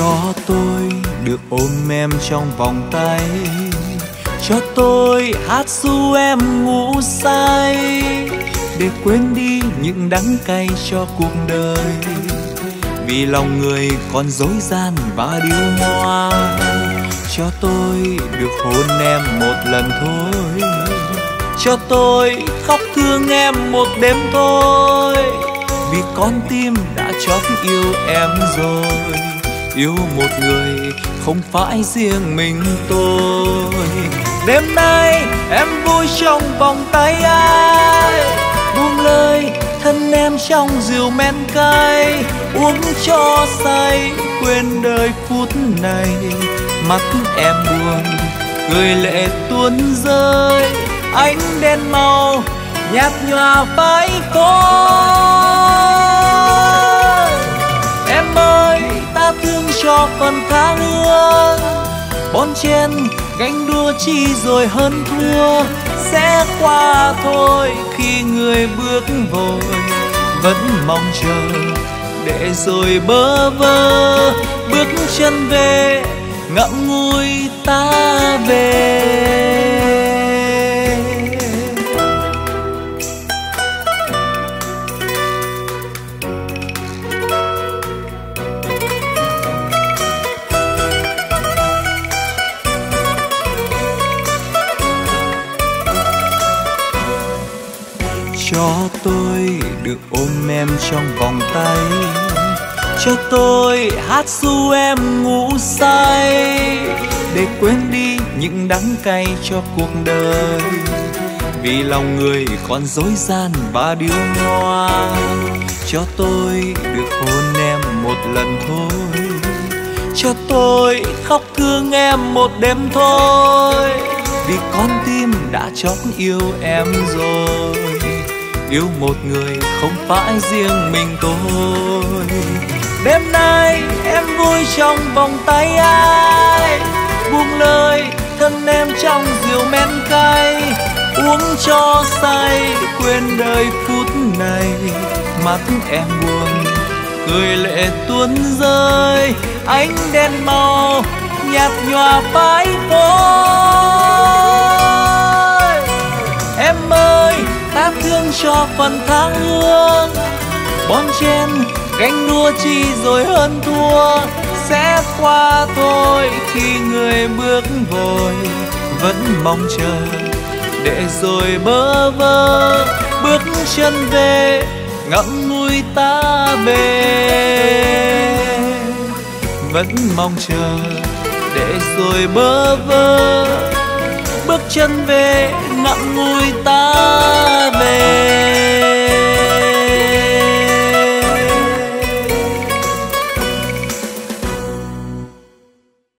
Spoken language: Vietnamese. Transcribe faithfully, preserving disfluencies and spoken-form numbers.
Cho tôi được ôm em trong vòng tay, cho tôi hát ru em ngủ say, để quên đi những đắng cay cho cuộc đời. Vì lòng người còn dối gian và điêu ngoa, cho tôi được hôn em một lần thôi, cho tôi khóc thương em một đêm thôi. Vì con tim đã chót yêu em rồi, yêu một người không phải riêng mình tôi. Đêm nay em vui trong vòng tay ai, buông lời thân em trong rượu men cay, uống cho say quên đời phút này. Mắt em buồn cười lệ tuôn rơi, ánh đèn màu nhạt nhòa vai tôi. Em ơi ta thương cho còn tha hương, bon chen gánh đua chi rồi hơn thua, sẽ qua thôi khi người bước vội. Vẫn mong chờ để rồi bơ vơ, bước chân về ngậm ngùi ta về. Cho tôi được ôm em trong vòng tay, cho tôi hát ru em ngủ say, để quên đi những đắng cay cho cuộc đời. Vì lòng người còn dối gian và điêu ngoa, cho tôi được hôn em một lần thôi, cho tôi khóc thương em một đêm thôi. Vì con tim đã chót yêu em rồi, yêu một người không phải riêng mình tôi. Đêm nay em vui trong vòng tay ai, buông lời thân em trong rượu men cay, uống cho say quên đời phút này. Mắt em buồn cười lệ tuôn rơi, ánh đèn màu nhạt nhòa vai tôi. Em ơi ta thương cho phần tháng hương, bon chen gánh đua chi rồi hơn thua, sẽ qua thôi khi người bước vội. Vẫn mong chờ để rồi bơ vơ, bước chân về ngậm ngùi ta về. Vẫn mong chờ để rồi bơ vơ, bước chân về ngậm ngùi ta